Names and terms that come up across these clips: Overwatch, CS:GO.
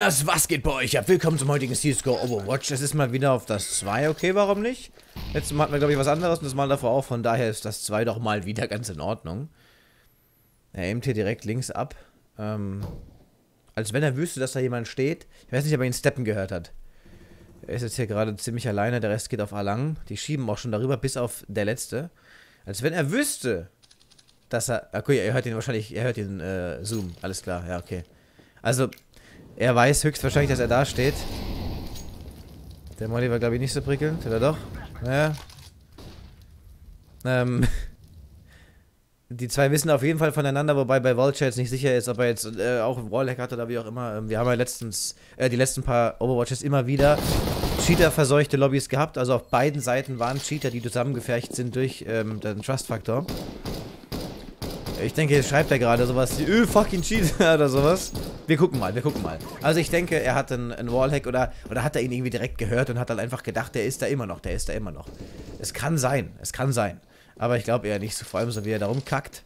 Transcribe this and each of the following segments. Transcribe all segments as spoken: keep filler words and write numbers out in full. Das, was geht bei euch ab? Willkommen zum heutigen C S G O Overwatch. Das ist mal wieder auf das zwei, okay, warum nicht? Letztes Mal hatten wir, glaube ich, was anderes und das Mal davor auch, von daher ist das zwei doch mal wieder ganz in Ordnung. Er aimt hier direkt links ab, ähm, als wenn er wüsste, dass da jemand steht. Ich weiß nicht, ob er ihn steppen gehört hat. Er ist jetzt hier gerade ziemlich alleine, der Rest geht auf A-Lang. Die schieben auch schon darüber, bis auf der Letzte. Als wenn er wüsste, dass er... Okay, er hört ihn wahrscheinlich, er hört ihn, äh, Zoom, alles klar, ja, okay. Also... Er weiß höchstwahrscheinlich, dass er da steht. Der Molly war, glaube ich, nicht so prickelnd, oder doch? Naja. Ähm. Die zwei wissen auf jeden Fall voneinander, wobei bei Vulture jetzt nicht sicher ist, ob er jetzt äh, auch einen Wallhack hat oder wie auch immer. Wir haben ja letztens, äh, die letzten paar Overwatches immer wieder Cheater-verseuchte Lobbys gehabt. Also auf beiden Seiten waren Cheater, die zusammengefercht sind durch ähm, den Trust-Faktor. Ich denke, jetzt schreibt er gerade sowas, öh, fucking Cheater oder sowas. Wir gucken mal, wir gucken mal. Also ich denke, er hat einen, einen Wallhack oder, oder hat er ihn irgendwie direkt gehört und hat dann einfach gedacht, der ist da immer noch, der ist da immer noch. Es kann sein, es kann sein. Aber ich glaube eher nicht so, vor allem so wie er da rumkackt.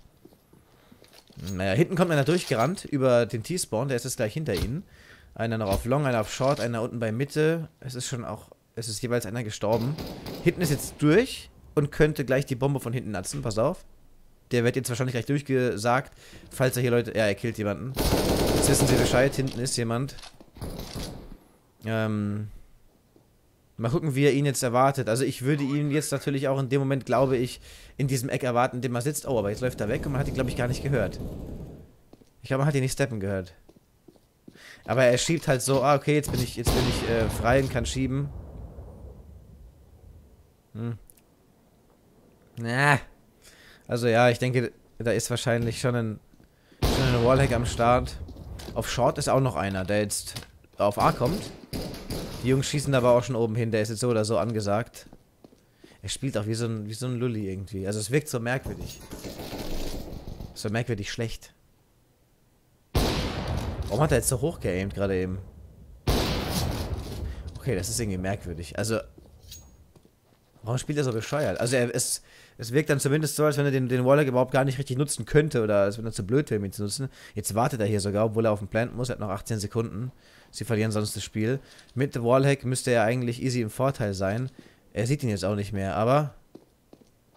Naja, hinten kommt einer durchgerannt über den T-Spawn, der ist jetzt gleich hinter ihnen. Einer noch auf Long, einer auf Short, einer unten bei Mitte. Es ist schon auch, es ist jeweils einer gestorben. Hinten ist jetzt durch und könnte gleich die Bombe von hinten natzen, pass auf. Der wird jetzt wahrscheinlich gleich durchgesagt, falls er hier Leute... Ja, er killt jemanden. Jetzt wissen sie Bescheid, hinten ist jemand. Ähm... Mal gucken, wie er ihn jetzt erwartet. Also ich würde ihn jetzt natürlich auch in dem Moment, glaube ich, in diesem Eck erwarten, in dem er sitzt. Oh, aber jetzt läuft er weg und man hat ihn, glaube ich, gar nicht gehört. Ich glaube, man hat ihn nicht steppen gehört. Aber er schiebt halt so, ah, okay, jetzt bin ich, jetzt bin ich äh, frei und kann schieben. Hm. Na... Also ja, ich denke, da ist wahrscheinlich schon ein, schon ein Wallhack am Start. Auf Short ist auch noch einer, der jetzt auf A kommt. Die Jungs schießen aber auch schon oben hin, der ist jetzt so oder so angesagt. Er spielt auch wie so ein, wie so ein Lulli irgendwie. Also es wirkt so merkwürdig. So merkwürdig schlecht. Warum hat er jetzt so hoch geaimt gerade eben? Okay, das ist irgendwie merkwürdig. Also... Warum spielt er so bescheuert? Also er, es, es wirkt dann zumindest so, als wenn er den, den Wallhack überhaupt gar nicht richtig nutzen könnte oder als wenn er zu blöd wäre, ihn zu nutzen. Jetzt wartet er hier sogar, obwohl er auf den Plant muss. Er hat noch achtzehn Sekunden. Sie verlieren sonst das Spiel. Mit dem Wallhack müsste er eigentlich easy im Vorteil sein. Er sieht ihn jetzt auch nicht mehr, aber...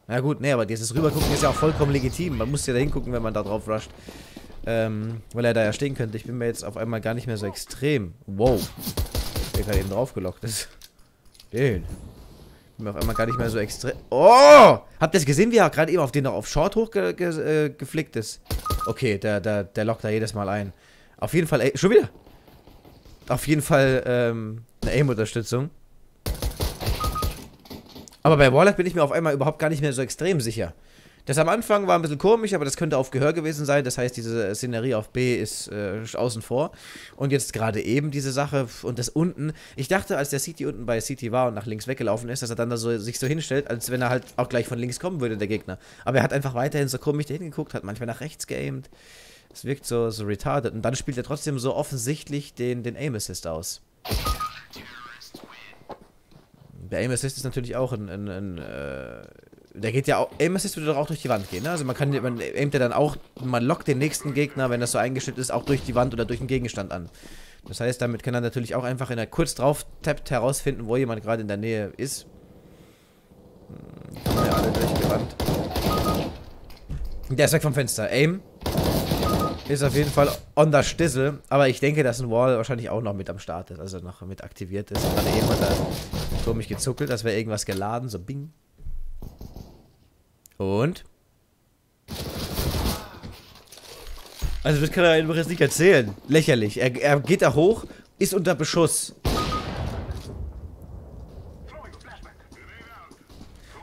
Na gut, nee, aber dieses Rübergucken ist ja auch vollkommen legitim. Man muss ja da hingucken, wenn man da drauf rusht. Ähm, weil er da ja stehen könnte. Ich bin mir jetzt auf einmal gar nicht mehr so extrem. Wow. Der gerade eben draufgelockt ist. Den... Ich bin auf einmal gar nicht mehr so extrem... Oh! Habt ihr es gesehen, wie er gerade eben auf den noch auf Short hochgeflickt ge ist? Okay, der, der, der lockt da jedes Mal ein. Auf jeden Fall... Schon wieder! Auf jeden Fall ähm, eine Aim-Unterstützung. Aber bei Wallhack bin ich mir auf einmal überhaupt gar nicht mehr so extrem sicher. Das am Anfang war ein bisschen komisch, aber das könnte auf Gehör gewesen sein. Das heißt, diese Szenerie auf B ist äh, außen vor. Und jetzt gerade eben diese Sache und das unten. Ich dachte, als der City unten bei City war und nach links weggelaufen ist, dass er dann da so, sich so hinstellt, als wenn er halt auch gleich von links kommen würde, der Gegner. Aber er hat einfach weiterhin so komisch dahin geguckt, hat manchmal nach rechts geaimt. Es wirkt so, so retarded. Und dann spielt er trotzdem so offensichtlich den, den Aim Assist aus. Der Aim Assist ist natürlich auch ein... ein, ein äh Der geht ja auch. Aim Assist würde doch auch durch die Wand gehen, ne? Also man kann, man aimt ja dann auch, man lockt den nächsten Gegner, wenn das so eingestellt ist, auch durch die Wand oder durch den Gegenstand an. Das heißt, damit kann er natürlich auch einfach, in der kurz drauf tappt, herausfinden, wo jemand gerade in der Nähe ist. Ja, alle durch die Wand. Der ist weg vom Fenster. Aim ist auf jeden Fall on the Stissel, aber ich denke, dass ein Wall wahrscheinlich auch noch mit am Start ist, also noch mit aktiviert ist. Gerade eben hat er komisch gezuckelt, als wäre irgendwas geladen, so bing. Und? Also das kann er einfach jetzt nicht erzählen. Lächerlich. Er, er geht da hoch, ist unter Beschuss.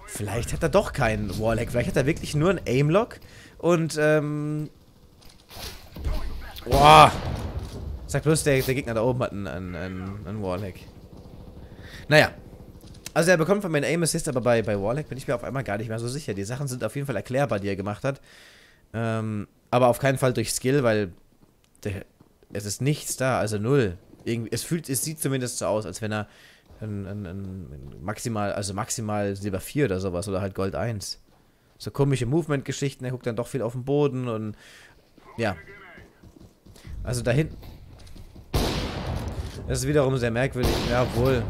Vielleicht hat er doch keinen Wallhack. Vielleicht hat er wirklich nur einen Aimlock. Und, ähm... Boah. Sag bloß, der, der Gegner da oben hat einen, einen, einen Wallhack. Naja. Also er bekommt von mir einen Aim Assist, aber bei, bei Wallhack bin ich mir auf einmal gar nicht mehr so sicher. Die Sachen sind auf jeden Fall erklärbar, die er gemacht hat. Ähm, aber auf keinen Fall durch Skill, weil der, es ist nichts da, also null. Irgendwie, es, fühlt, es sieht zumindest so aus, als wenn er ein, ein, ein maximal, also maximal Silber vier oder sowas oder halt Gold eins. So komische Movement-Geschichten, er guckt dann doch viel auf den Boden und ja. Also da hinten... Das ist wiederum sehr merkwürdig. Jawohl.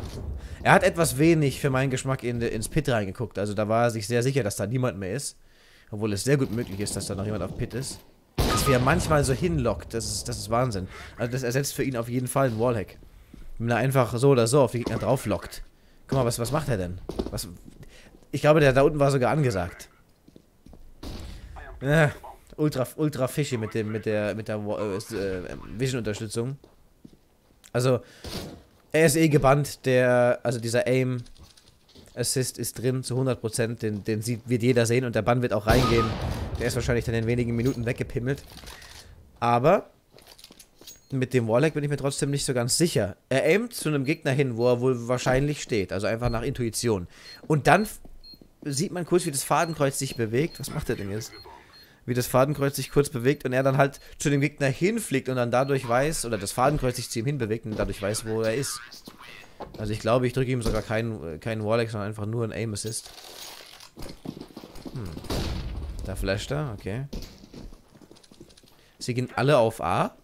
Er hat etwas wenig für meinen Geschmack in, ins Pit reingeguckt. Also da war er sich sehr sicher, dass da niemand mehr ist. Obwohl es sehr gut möglich ist, dass da noch jemand auf Pit ist. Dass wir manchmal so hinlockt, das ist, das ist Wahnsinn. Also das ersetzt für ihn auf jeden Fall einen Wallhack. Wenn er einfach so oder so auf die Gegner drauflockt. Guck mal, was, was macht er denn? Was, ich glaube, der da unten war sogar angesagt. Äh, ultra, ultra fishy mit, dem, mit der, mit der äh, Vision-Unterstützung. Also, er ist eh gebannt. Der, also dieser Aim-Assist ist drin zu hundert Prozent. Den, den sieht, wird jeder sehen und der Bann wird auch reingehen. Der ist wahrscheinlich dann in wenigen Minuten weggepimmelt. Aber mit dem Warlock bin ich mir trotzdem nicht so ganz sicher. Er aimt zu einem Gegner hin, wo er wohl wahrscheinlich steht. Also einfach nach Intuition. Und dann sieht man kurz, wie das Fadenkreuz sich bewegt. Was macht er denn jetzt? Wie das Fadenkreuz sich kurz bewegt und er dann halt zu dem Gegner hinfliegt und dann dadurch weiß, oder das Fadenkreuz sich zu ihm hinbewegt und dadurch weiß, wo er ist. Also ich glaube, ich drücke ihm sogar keinen kein Warlock, sondern einfach nur einen Aim Assist. Hm. Da flasht er, okay. Sie gehen alle auf A.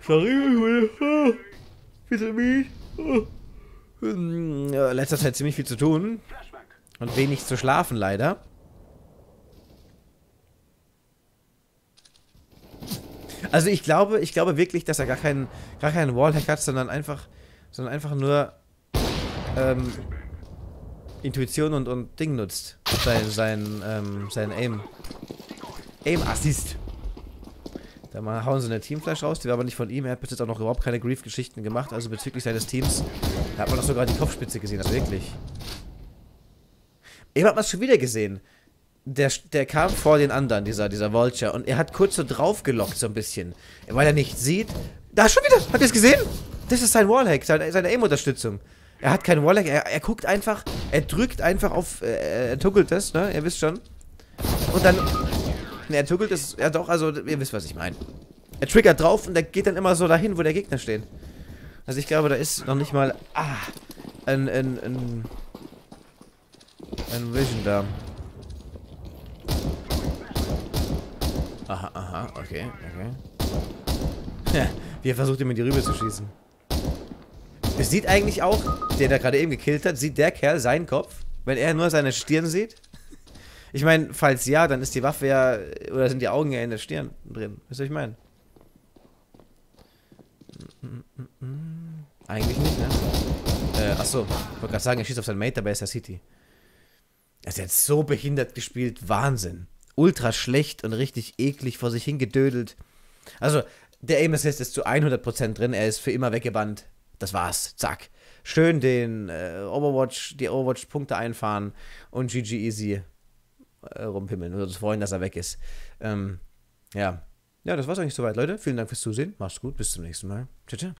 Sorry, Vitamin. In letzter Zeit ziemlich viel zu tun. Und wenig zu schlafen, leider. Also ich glaube, ich glaube wirklich, dass er gar keinen, gar keinen Wallhack hat, sondern einfach, sondern einfach nur ähm, Intuition und, und Ding nutzt. Sein, sein, ähm, sein Aim. Aim-Assist. Da mal hauen sie eine Teamflash raus, die war aber nicht von ihm. Er hat bis jetzt auch noch überhaupt keine Grief-Geschichten gemacht, also bezüglich seines Teams. Da hat man doch sogar die Kopfspitze gesehen, also wirklich. Eben hat man es schon wieder gesehen. Der, der kam vor den anderen, dieser, dieser Vulture, und er hat kurz so draufgelockt, so ein bisschen. Weil er nicht sieht. Da schon wieder! Habt ihr es gesehen? Das ist sein Wallhack, seine, seine Aim-Unterstützung. Er hat keinen Wallhack, er, er guckt einfach, er drückt einfach auf, äh, er tuckelt das, ne? Ihr wisst schon. Und dann. Ne, er tuckelt es, ja doch, also, ihr wisst, was ich meine. Er triggert drauf und er geht dann immer so dahin, wo der Gegner steht. Also, ich glaube, da ist noch nicht mal. Ah! Ein. ein, ein Ein Vision da. Aha, aha, okay, okay. Wie er versucht, ihm in die Rübe zu schießen. Es sieht eigentlich auch, der da gerade eben gekillt hat, sieht der Kerl seinen Kopf, wenn er nur seine Stirn sieht? Ich meine, falls ja, dann ist die Waffe ja, oder sind die Augen ja in der Stirn drin. Wisst ihr, was ich meine? Eigentlich nicht, ne? Äh, achso, ich wollte gerade sagen, er schießt auf seinen Mate, dabei ist er City. Er ist jetzt so behindert gespielt, Wahnsinn. Ultra schlecht und richtig eklig vor sich hingedödelt. Also, der Aim Assist ist zu hundert Prozent drin, er ist für immer weggebannt. Das war's, zack. Schön den äh, Overwatch, die Overwatch-Punkte einfahren und G G easy äh, rumpimmeln. Nur uns freuen, dass er weg ist. Ähm, ja. Ja, das war's eigentlich soweit, Leute. Vielen Dank fürs Zusehen. Macht's gut, bis zum nächsten Mal. Tschüss.